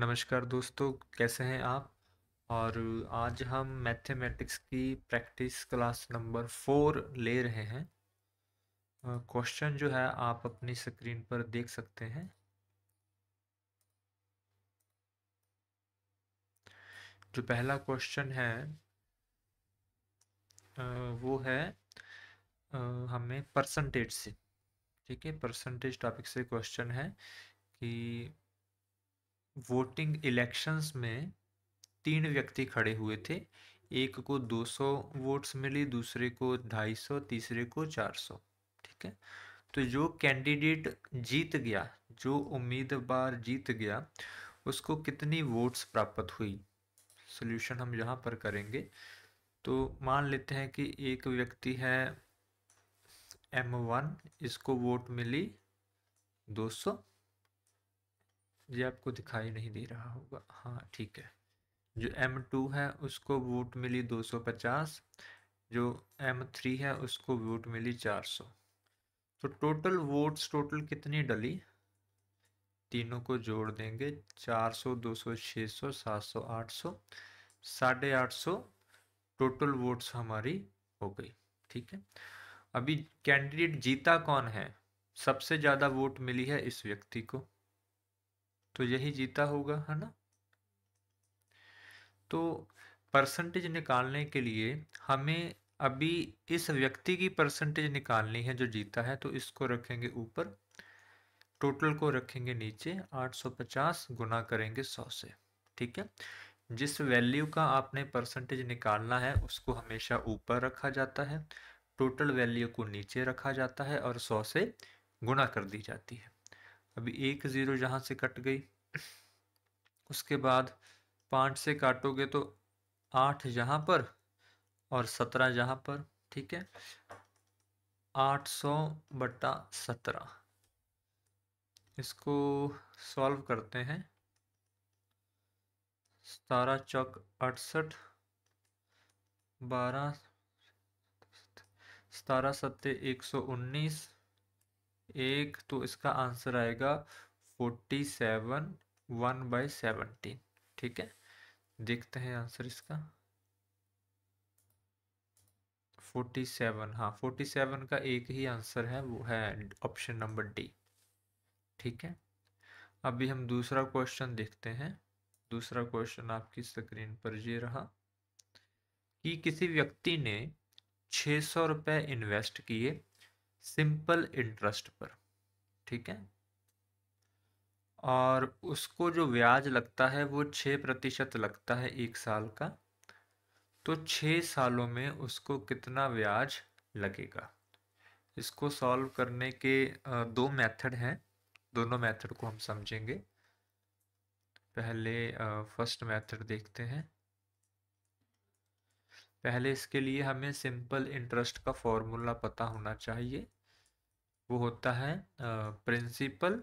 नमस्कार दोस्तों, कैसे हैं आप। और आज हम मैथमेटिक्स की प्रैक्टिस क्लास नंबर 4 ले रहे हैं। क्वेश्चन जो है आप अपनी स्क्रीन पर देख सकते हैं। जो पहला क्वेश्चन है वो है हमें परसेंटेज से, ठीक है, परसेंटेज टॉपिक से क्वेश्चन है कि वोटिंग इलेक्शंस में 3 व्यक्ति खड़े हुए थे। एक को 200 वोट्स मिली, दूसरे को 250, तीसरे को 400, ठीक है। तो जो कैंडिडेट जीत गया, जो उम्मीदवार जीत गया, उसको कितनी वोट्स प्राप्त हुई। सॉल्यूशन हम यहाँ पर करेंगे। तो मान लेते हैं कि एक व्यक्ति है M1, इसको वोट मिली 200। ये आपको दिखाई नहीं दे रहा होगा, हाँ ठीक है। जो M2 है उसको वोट मिली 250, जो M3 है उसको वोट मिली 400। तो टोटल वोट्स टोटल कितनी डली, तीनों को जोड़ देंगे, 400, 200, 600, 700, 800, 850 टोटल वोट्स हमारी हो गई, ठीक है। अभी कैंडिडेट जीता कौन है, सबसे ज़्यादा वोट मिली है इस व्यक्ति को, तो यही जीता होगा, है ना। तो परसेंटेज निकालने के लिए हमें अभी इस व्यक्ति की परसेंटेज निकालनी है जो जीता है। तो इसको रखेंगे ऊपर, टोटल को रखेंगे नीचे, 850 गुना करेंगे 100 से, ठीक है। जिस वैल्यू का आपने परसेंटेज निकालना है उसको हमेशा ऊपर रखा जाता है, टोटल वैल्यू को नीचे रखा जाता है और 100 से गुणा कर दी जाती है। अभी 1 0 यहाँ से कट गई, उसके बाद 5 से काटोगे तो 8 यहाँ पर और 17 यहाँ पर, ठीक है। 800/17 इसको सॉल्व करते हैं। 17 चौक 68, 12 17 सत्ते 119, 1, तो इसका आंसर आएगा 47 1/17, ठीक है। देखते हैं आंसर इसका 47, हाँ 47 का एक ही आंसर है, वो है ऑप्शन नंबर डी, ठीक है। अभी हम दूसरा क्वेश्चन देखते हैं। दूसरा क्वेश्चन आपकी स्क्रीन पर ये रहा कि किसी व्यक्ति ने 600 रुपये इन्वेस्ट किए सिंपल इंटरेस्ट पर, ठीक है, और उसको जो ब्याज लगता है वो 6% लगता है एक साल का। तो 6 सालों में उसको कितना ब्याज लगेगा। इसको सॉल्व करने के 2 मेथड हैं, दोनों मेथड को हम समझेंगे। पहले फर्स्ट मेथड देखते हैं। पहले इसके लिए हमें सिंपल इंटरेस्ट का फॉर्मूला पता होना चाहिए, वो होता है principal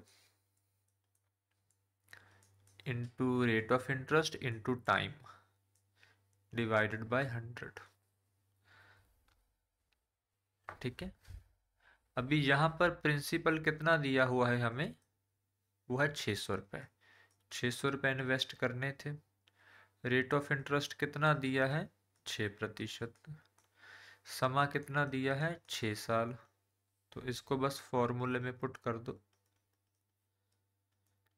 into rate of interest into time divided by 100, ठीक है। अभी यहाँ पर प्रिंसिपल कितना दिया हुआ है हमें, वो है 600 रुपये। 600 रुपये इन्वेस्ट करने थे, रेट ऑफ इंटरेस्ट कितना दिया है, 6%, समा कितना दिया है, 6 साल। तो इसको बस फॉर्मूले में पुट कर दो,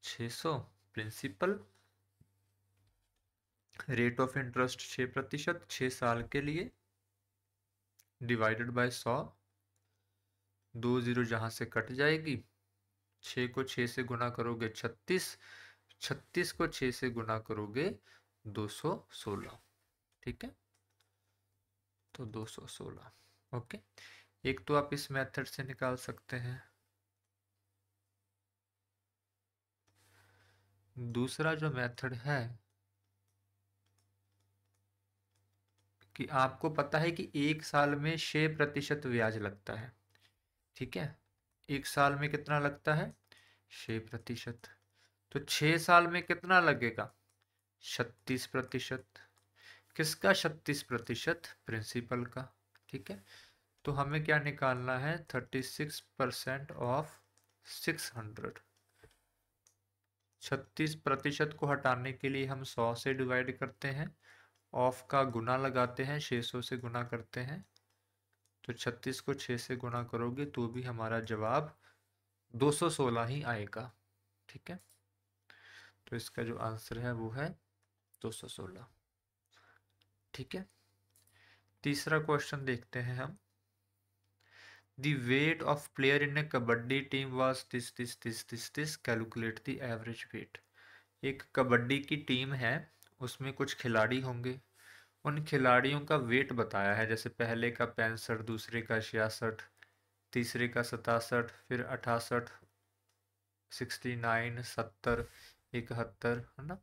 600 प्रिंसिपल, रेट ऑफ इंटरेस्ट 6%, 6 साल के लिए, डिवाइडेड बाय 100, 2 0 जहाँ से कट जाएगी, 6 को 6 से गुना करोगे 36, 36 को 6 से गुना करोगे 216, ठीक है, तो 216, ओके। एक तो आप इस मेथड से निकाल सकते हैं। दूसरा जो मेथड है कि आपको पता है कि 1 साल में 6% ब्याज लगता है, ठीक है। 1 साल में कितना लगता है, 6%, तो 6 साल में कितना लगेगा, 36%। किसका 36%, प्रिंसिपल का, ठीक है। तो हमें क्या निकालना है, 36% ऑफ 600, 36% को हटाने के लिए हम 100 से डिवाइड करते हैं, ऑफ का गुना लगाते हैं, 600 से गुना करते हैं। तो 36 को 6 से गुना करोगे तो भी हमारा जवाब 216 ही आएगा। ठीक है, तो इसका जो आंसर है वो है 216। ठीक है, तीसरा क्वेश्चन देखते हैं हम। The weight of player in a kabaddi team was this, calculate the average weight। एक कबड्डी की टीम है, उसमें कुछ खिलाड़ी होंगे, उन खिलाड़ियों का वेट बताया है। जैसे पहले का 65, दूसरे का 66, तीसरे का 67, फिर 68, 69, 70, 71, है ना।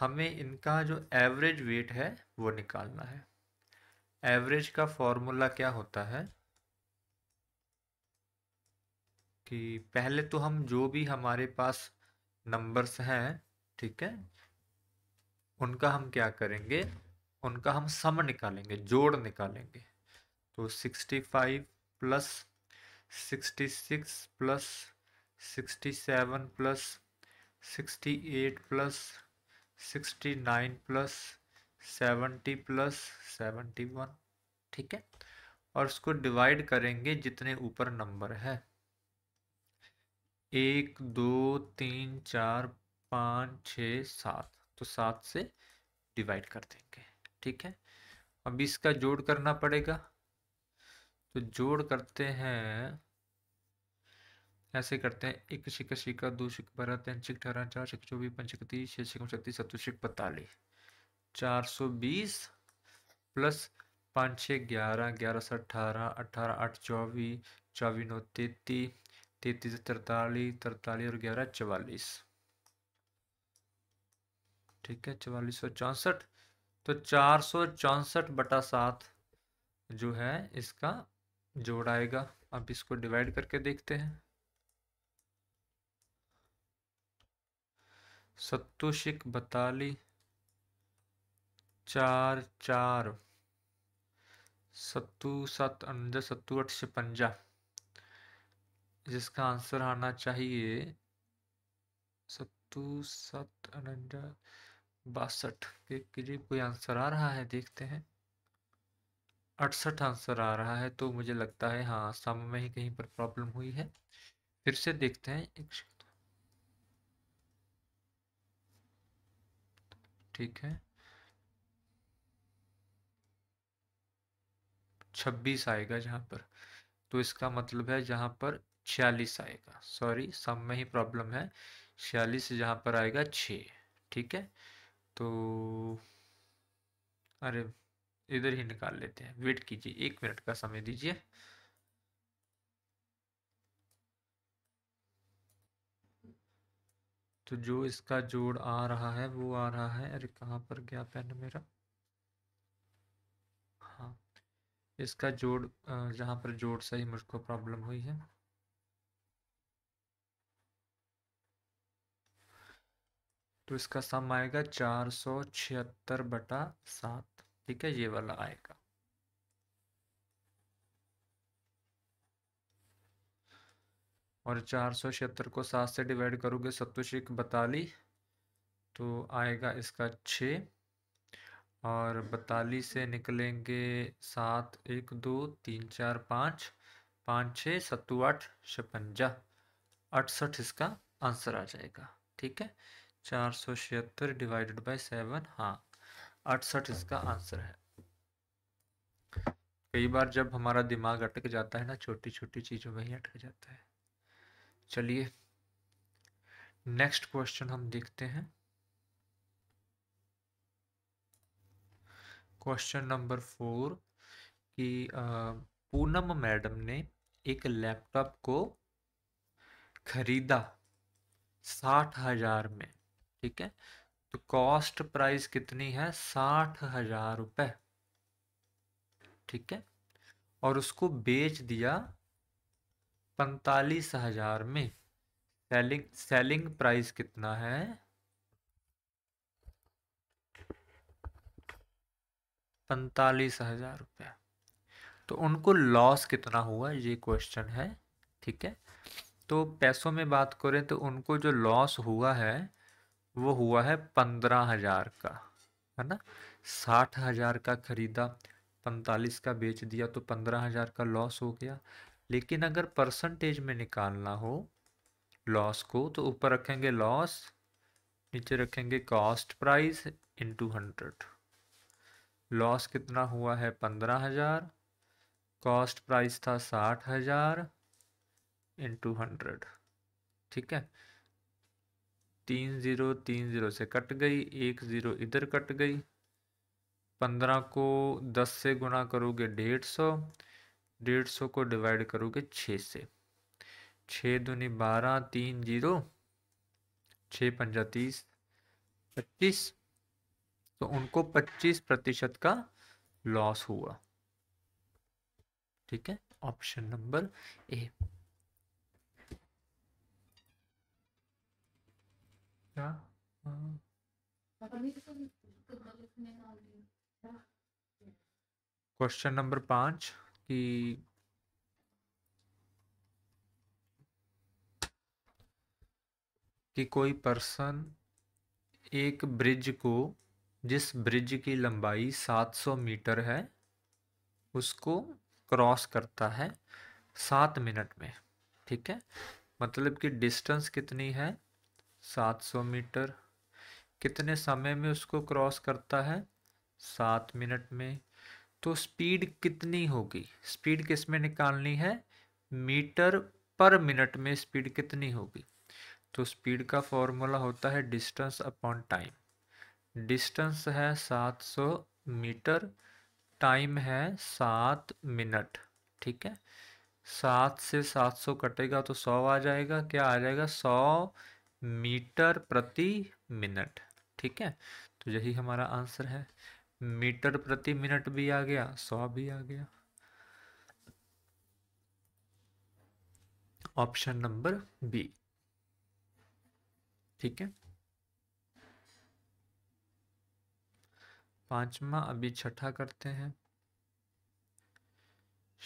हमें इनका जो एवरेज वेट है वो निकालना है। एवरेज का फॉर्मूला क्या होता है कि पहले तो हम जो भी हमारे पास नंबर्स हैं, ठीक है, उनका हम क्या करेंगे, उनका हम सम निकालेंगे, जोड़ निकालेंगे। तो 65 plus 66 plus 67 plus 68 plus 69 plus 70 plus 71, ठीक है, और उसको डिवाइड करेंगे जितने ऊपर नंबर है। 1 2 3 4 5 6 7, तो 7 से डिवाइड कर देंगे। ठीक है, अब इसका जोड़ करना पड़ेगा, तो जोड़ करते हैं, ऐसे करते हैं। 1 6 12 13 14 15 16 24 25 26 27 28 29 30 41 420 प्लस 5 6 11 11 से 18 18 8 24 24 9 33 43 43 और 11 44। ठीक है, 4464, तो 464/7 जो है इसका जोड़ आएगा। अब इसको डिवाइड करके देखते हैं। 7 6 42, 4 4, 7 7 9, 7 8 5, जिसका आंसर आना चाहिए 7 7 62। के करीब कोई आंसर आ रहा है, देखते हैं। 68 आंसर आ रहा है, तो मुझे लगता है हाँ, सम में ही कहीं पर प्रॉब्लम हुई है। फिर से देखते हैं। ठीक है, 26 आएगा जहाँ पर, तो इसका मतलब है जहाँ पर 46 आएगा। सॉरी, सम में ही प्रॉब्लम है। 46 जहाँ पर आएगा 6। ठीक है, तो अरे इधर ही निकाल लेते हैं। वेट कीजिए, 1 मिनट का समय दीजिए। तो जो इसका जोड़ आ रहा है वो आ रहा है, अरे कहाँ पर गया पेन मेरा। हाँ, इसका जोड़ जहाँ पर जोड़ सही मुझको प्रॉब्लम हुई है। तो इसका सम आएगा 476/7। ठीक है, ये वाला आएगा। और 476 को 7 से डिवाइड करोगे, 7 6 42, तो आएगा इसका 6। और 42 से निकलेंगे 7, 1 2 3 4 5, 5 6 7 8 56, 68 इसका आंसर आ जाएगा। ठीक है, 476/7, हाँ 68 इसका आंसर है। कई बार जब हमारा दिमाग अटक जाता है ना, छोटी छोटी चीजों में ही अटक जाता है। चलिए नेक्स्ट क्वेश्चन हम देखते हैं। क्वेश्चन नंबर 4 कि पूनम मैडम ने एक लैपटॉप को खरीदा 60,000 में। ठीक है, तो कॉस्ट प्राइस कितनी है? 60,000 रुपये। ठीक है, और उसको बेच दिया 45,000 में। सेलिंग प्राइस कितना है? ₹45,000। तो उनको लॉस कितना हुआ, ये क्वेश्चन है। ठीक है, तो पैसों में बात करें तो उनको जो लॉस हुआ है वो हुआ है 15,000 का, है ना। 60,000 का खरीदा, 45 का बेच दिया, तो 15,000 का लॉस हो गया। लेकिन अगर परसेंटेज में निकालना हो लॉस को, तो ऊपर रखेंगे लॉस, नीचे रखेंगे कॉस्ट प्राइस इंटू 100। लॉस कितना हुआ है 15,000, कॉस्ट प्राइस था 60,000 इंटू 100, ठीक है। 30 30 से कट गई, 10 इधर कट गई। 15 को 10 से गुणा करोगे 150, 150 को डिवाइड करोगे 6 से, 6 दूनी 12, 30, 6 पंजा 30, 25। तो उनको 25% का लॉस हुआ, ठीक है, ऑप्शन नंबर ए। क्या क्वेश्चन नंबर 5 की कि कोई पर्सन एक ब्रिज को, जिस ब्रिज की लंबाई 700 मीटर है, उसको क्रॉस करता है 7 मिनट में, ठीक है। मतलब कि डिस्टेंस कितनी है, 700 मीटर। कितने समय में उसको क्रॉस करता है, 7 मिनट में। तो स्पीड कितनी होगी, स्पीड किस में निकालनी है, मीटर पर मिनट में स्पीड कितनी होगी। तो स्पीड का फॉर्मूला होता है डिस्टेंस अपॉन टाइम। डिस्टेंस है 700 मीटर, टाइम है 7 मिनट, ठीक है। 7 से 700 कटेगा तो 100 आ जाएगा, क्या आ जाएगा, 100 मीटर प्रति मिनट, ठीक है। तो यही हमारा आंसर है, मीटर प्रति मिनट भी आ गया, 100 भी आ गया, ऑप्शन नंबर बी, ठीक है। 5वां, अभी 6ठा करते हैं।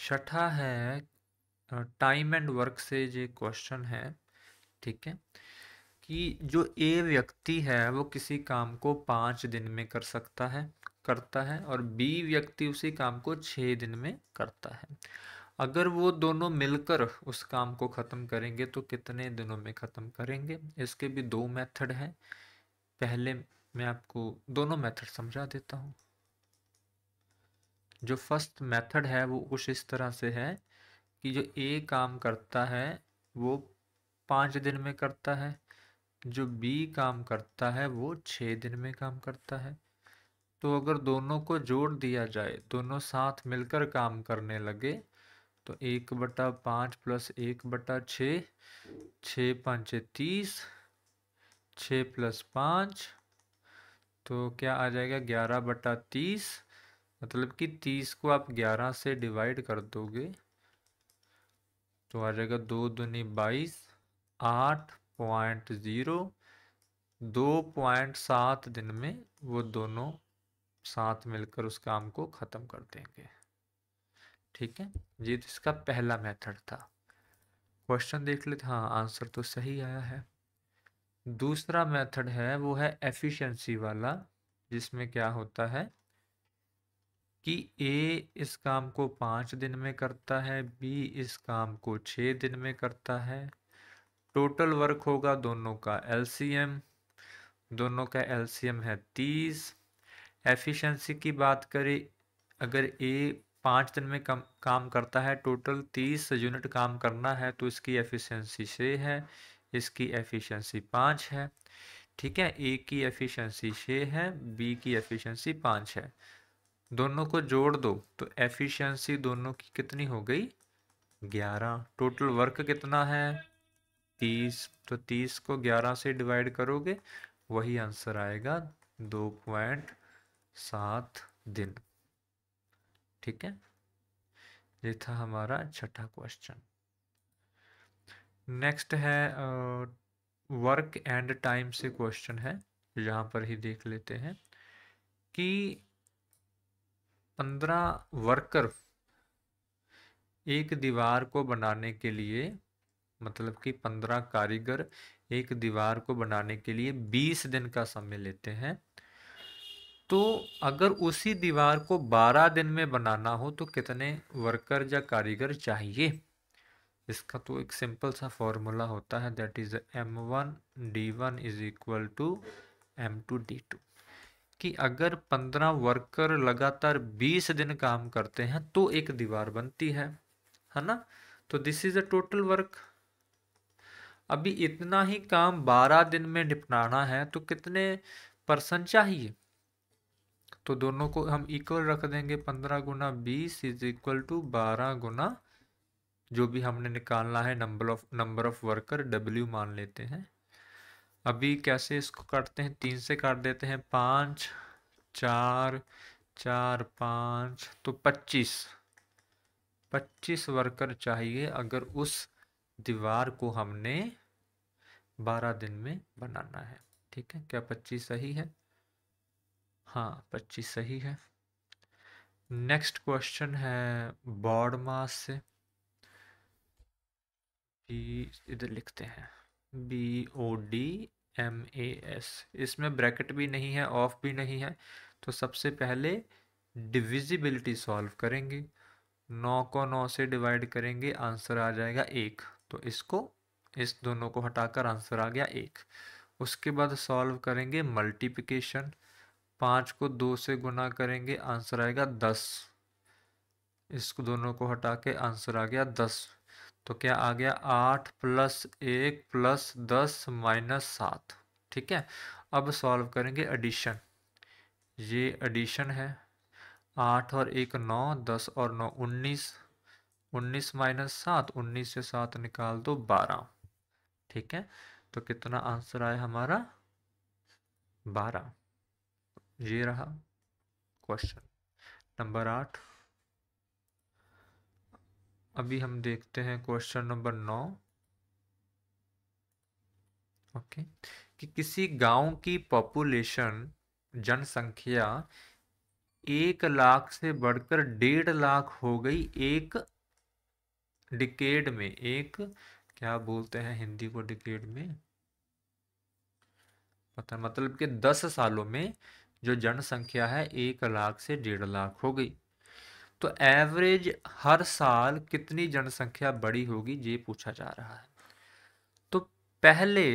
6ठा है टाइम एंड वर्क से ये क्वेश्चन है, ठीक है, कि जो ए व्यक्ति है वो किसी काम को 5 दिन में करता है और बी व्यक्ति उसी काम को 6 दिन में करता है। अगर वो दोनों मिलकर उस काम को ख़त्म करेंगे तो कितने दिनों में ख़त्म करेंगे। इसके भी 2 मेथड हैं, पहले मैं आपको दोनों मेथड समझा देता हूँ। जो फर्स्ट मेथड है वो कुछ इस तरह से है कि जो ए काम करता है वो 5 दिन में करता है, जो बी काम करता है वो 6 दिन में काम करता है। तो अगर दोनों को जोड़ दिया जाए, दोनों साथ मिलकर काम करने लगे, तो 1/5 + 1/6, 6 5 30, 6 + 5, तो क्या आ जाएगा, 11/30। मतलब कि 30 को आप 11 से डिवाइड कर दोगे तो आ जाएगा 2 दूनी 22, 8.0। 2.7 दिन में वो दोनों साथ मिलकर उस काम को ख़त्म कर देंगे, ठीक है। ये तो इसका पहला मेथड था। क्वेश्चन देख लेते, हाँ आंसर तो सही आया है। दूसरा मेथड है वो है एफिशिएंसी वाला, जिसमें क्या होता है कि ए इस काम को 5 दिन में करता है, बी इस काम को 6 दिन में करता है। टोटल वर्क होगा दोनों का एलसीएम, दोनों का एलसीएम है 30। एफिशिएंसी की बात करें, अगर ए 5 दिन में काम करता है, टोटल 30 यूनिट काम करना है, तो इसकी एफिशिएंसी 6 है, इसकी एफिशिएंसी 5 है, ठीक है। ए की एफिशिएंसी 6 है, बी की एफिशिएंसी 5 है, दोनों को जोड़ दो तो एफिशिएंसी दोनों की कितनी हो गई, 11। टोटल वर्क कितना है, 30, तो 30 को 11 से डिवाइड करोगे, वही आंसर आएगा 2.7 दिन, ठीक है। ये था हमारा 6ठा क्वेश्चन। नेक्स्ट है वर्क एंड टाइम से क्वेश्चन है, यहाँ पर ही देख लेते हैं कि 15 वर्कर एक दीवार को बनाने के लिए मतलब कि 15 कारीगर एक दीवार को बनाने के लिए 20 दिन का समय लेते हैं, तो अगर उसी दीवार को 12 दिन में बनाना हो तो कितने वर्कर या कारीगर चाहिए। इसका तो एक सिंपल सा फॉर्मूला होता है, that is M1D1 is equal to M2D2, कि अगर 15 वर्कर लगातार 20 दिन काम करते हैं तो एक दीवार बनती है ना। तो this is a total work. अभी इतना ही काम 12 दिन में निपटाना है तो कितने पर्सन चाहिए, तो दोनों को हम इक्वल रख देंगे। 15 गुना 20 इज इक्वल टू 12 गुना जो भी हमने निकालना है नंबर ऑफ वर्कर W मान लेते हैं। अभी कैसे इसको काटते हैं, 3 से काट देते हैं, 5 4 4 5 तो 25 वर्कर चाहिए अगर उस दीवार को हमने 12 दिन में बनाना है। ठीक है, क्या 25 सही है? हाँ 25 सही है। नेक्स्ट क्वेश्चन है बॉड मास से, इधर लिखते हैं BODMAS, इसमें ब्रैकेट भी नहीं है ऑफ भी नहीं है, तो सबसे पहले डिविजिबिलिटी सॉल्व करेंगे। 9 को 9 से डिवाइड करेंगे, आंसर आ जाएगा 1, तो इसको इस दोनों को हटाकर आंसर आ गया 1। उसके बाद सॉल्व करेंगे मल्टीप्लिकेशन, 5 को 2 से गुना करेंगे, आंसर आएगा 10, इसको दोनों को हटा के आंसर आ गया 10। तो क्या आ गया 8 + 1 + 10 - 7। ठीक है, अब सॉल्व करेंगे एडिशन, ये एडिशन है, 8 और 1 9, 10 और 9 19, 19 - 7, 19 से 7 निकाल दो 12। ठीक है, तो कितना आंसर आया हमारा 12। ये रहा क्वेश्चन नंबर 8। अभी हम देखते हैं क्वेश्चन नंबर 9, ओके, कि किसी गांव की पॉपुलेशन जनसंख्या 1 लाख से बढ़कर 1.5 लाख हो गई एक डिकेड में। एक क्या बोलते हैं हिंदी को डिकेड में, पता, मतलब कि 10 सालों में जो जनसंख्या है 1 लाख से 1.5 लाख हो गई। तो एवरेज हर साल कितनी जनसंख्या बड़ी होगी ये पूछा जा रहा है। तो पहले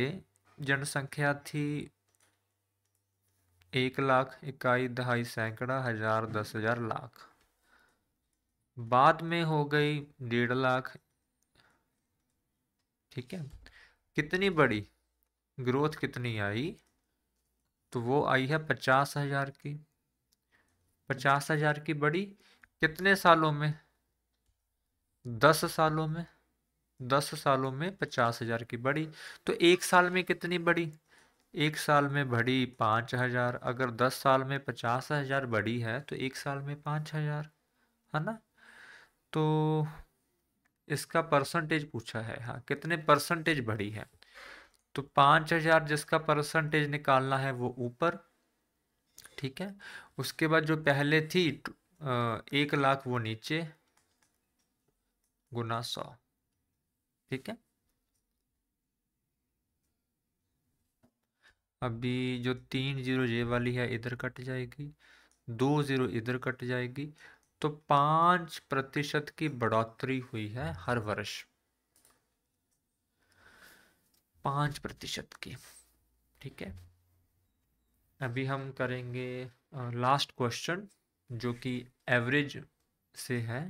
जनसंख्या थी 1 लाख, इकाई, दहाई, सैकड़ा, हजार, 10,000, लाख। बाद में हो गई 1.5 लाख। ठीक है, कितनी बड़ी ग्रोथ कितनी आई, तो वो आई है 50,000 की। 50,000 की बड़ी कितने सालों में, 10 सालों में। 10 सालों में 50,000 की बड़ी, तो 1 साल में कितनी बड़ी, 1 साल में बढ़ी 5,000। अगर 10 साल में 50,000 बढ़ी है तो 1 साल में 5,000 है ना। तो इसका परसेंटेज पूछा है, हाँ कितने परसेंटेज बढ़ी है, तो 5,000 जिसका परसेंटेज निकालना है वो ऊपर। ठीक है, उसके बाद जो पहले थी 1 लाख वो नीचे गुना 100। ठीक है, अभी जो 3 0 ये वाली है इधर कट जाएगी, 2 0 इधर कट जाएगी, तो 5% की बढ़ोतरी हुई है हर वर्ष, 5% की। ठीक है, अभी हम करेंगे लास्ट क्वेश्चन जो कि एवरेज से है।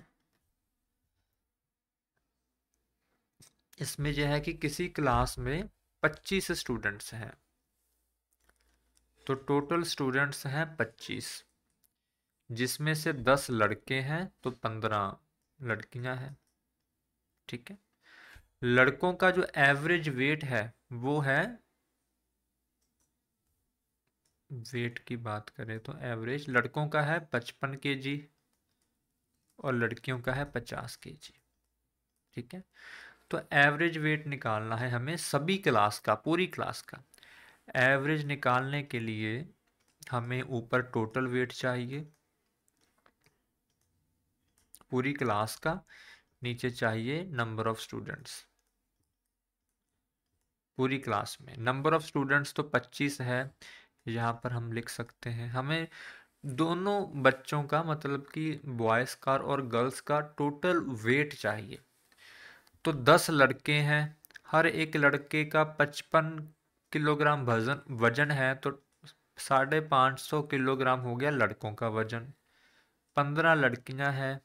इसमें यह है कि किसी क्लास में 25 स्टूडेंट्स हैं, तो टोटल स्टूडेंट्स हैं 25, जिसमें से 10 लड़के हैं तो 15 लड़कियां हैं। ठीक है, लड़कों का जो एवरेज वेट है वो है, वेट की बात करें तो एवरेज लड़कों का है 55 kg और लड़कियों का है 50 kg। ठीक है, तो एवरेज वेट निकालना है हमें सभी क्लास का, पूरी क्लास का। एवरेज निकालने के लिए हमें ऊपर टोटल वेट चाहिए पूरी क्लास का, नीचे चाहिए नंबर ऑफ स्टूडेंट्स। पूरी क्लास में। नंबर ऑफ स्टूडेंट्स तो 25 है, यहाँ पर हम लिख सकते हैं। हमें दोनों बच्चों का मतलब कि बॉयज़ का और गर्ल्स का टोटल वेट चाहिए। तो 10 लड़के हैं, हर एक लड़के का 55 किलोग्राम वजन है, तो 550 किलोग्राम हो गया लड़कों का वजन। 15 लड़कियां हैं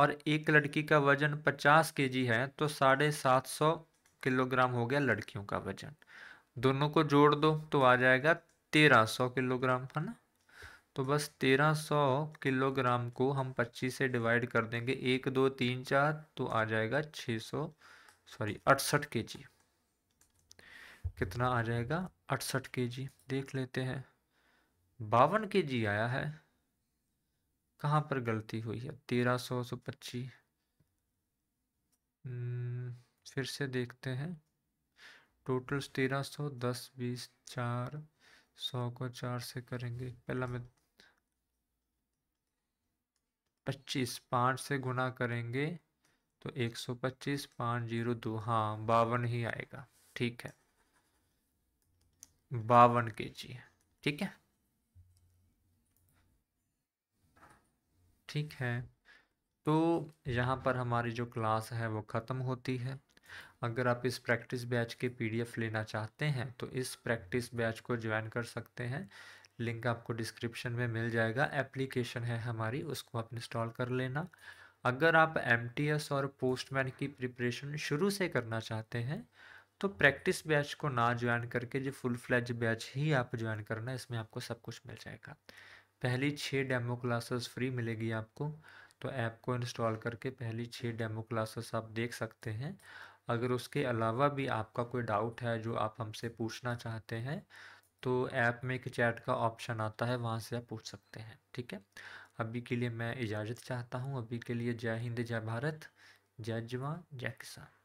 और एक लड़की का वजन 50 केजी है, तो 750 किलोग्राम हो गया लड़कियों का वजन। दोनों को जोड़ दो तो आ जाएगा 1300 किलोग्राम, है ना। तो बस 1300 किलोग्राम को हम 25 से डिवाइड कर देंगे, 1 2 3 4, तो आ जाएगा 68 केजी। कितना आ जाएगा? 68 केजी। देख लेते हैं, 52 केजी आया है। कहाँ पर गलती हुई है? 1300 से 25, फिर से देखते हैं। टोटल 1300, 10 20 4, 100 को 4 से करेंगे। पहला में 25 5 से गुणा करेंगे तो 125, 502, हाँ 52 ही आएगा। ठीक है, 52 केजी। ठीक है, ठीक है। तो यहाँ पर हमारी जो क्लास है वो ख़त्म होती है। अगर आप इस प्रैक्टिस बैच के PDF लेना चाहते हैं तो इस प्रैक्टिस बैच को ज्वाइन कर सकते हैं। लिंक आपको डिस्क्रिप्शन में मिल जाएगा। एप्लीकेशन है हमारी, उसको आप इंस्टॉल कर लेना। अगर आप MTS और पोस्टमैन की प्रिपरेशन शुरू से करना चाहते हैं तो प्रैक्टिस बैच को ना ज्वाइन करके जो फुल फ्लैज बैच ही आप ज्वाइन करना, इसमें आपको सब कुछ मिल जाएगा। पहली 6 डेमो क्लासेस फ्री मिलेगी आपको, तो ऐप को इंस्टॉल करके पहली 6 डेमो क्लासेस आप देख सकते हैं। अगर उसके अलावा भी आपका कोई डाउट है जो आप हमसे पूछना चाहते हैं तो ऐप में एक चैट का ऑप्शन आता है, वहाँ से आप पूछ सकते हैं। ठीक है, अभी के लिए मैं इजाज़त चाहता हूँ। अभी के लिए जय हिंद, जय भारत, जय जवान, जय किसान।